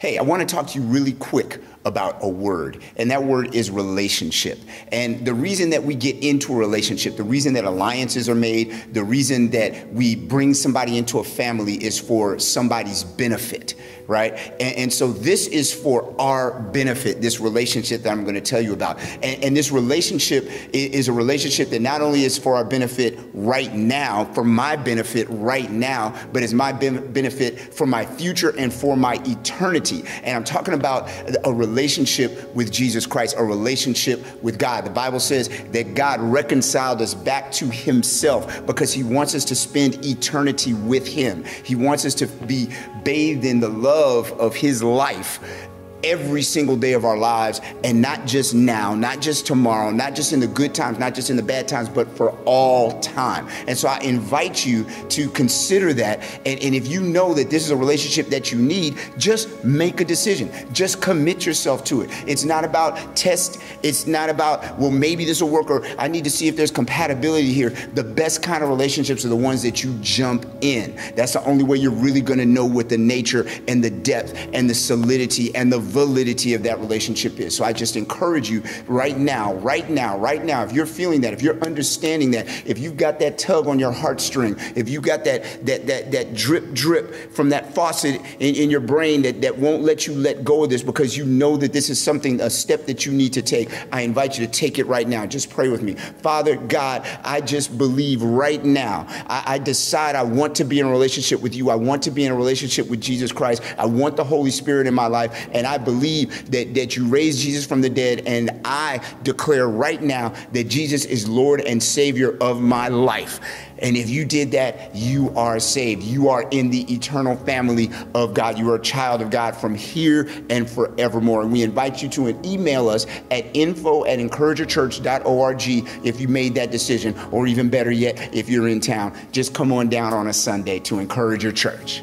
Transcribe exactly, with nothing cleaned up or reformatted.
hey, I want to talk to you really quick about a word, and that word is relationship. And the reason that we get into a relationship, the reason that alliances are made, the reason that we bring somebody into a family is for somebody's benefit, right? And, and so this is for our benefit, this relationship that I'm going to tell you about. And, and this relationship is a relationship that not only is for our benefit right now, for my benefit right now, but is my benefit for my future and for my eternity. And I'm talking about a relationship relationship with Jesus Christ, a relationship with God. The Bible says that God reconciled us back to himself because he wants us to spend eternity with him. He wants us to be bathed in the love of his life every single day of our lives, and not just now, not just tomorrow, not just in the good times, not just in the bad times, but for all time. And so I invite you to consider that. And, and if you know that this is a relationship that you need, just make a decision. Just commit yourself to it. It's not about test. It's not about, well, maybe this will work, or I need to see if there's compatibility here. The best kind of relationships are the ones that you jump in. That's the only way you're really going to know what the nature and the depth and the solidity and the validity of that relationship is. So I just encourage you right now, right now, right now, if you're feeling that, if you're understanding that, if you've got that tug on your heartstring, if you've got that that that that drip drip from that faucet in, in your brain that, that won't let you let go of this because you know that this is something, a step that you need to take, I invite you to take it right now. Just pray with me. Father God, I just believe right now. I, I decide I want to be in a relationship with you. I want to be in a relationship with Jesus Christ. I want the Holy Spirit in my life, and I believe that, that you raised Jesus from the dead, and I declare right now that Jesus is Lord and Savior of my life. And if you did that, you are saved. You are in the eternal family of God. You are a child of God from here and forevermore. And we invite you to email us at info at encourager church dot org if you made that decision, or even better yet, if you're in town, just come on down on a Sunday to Encourager Church.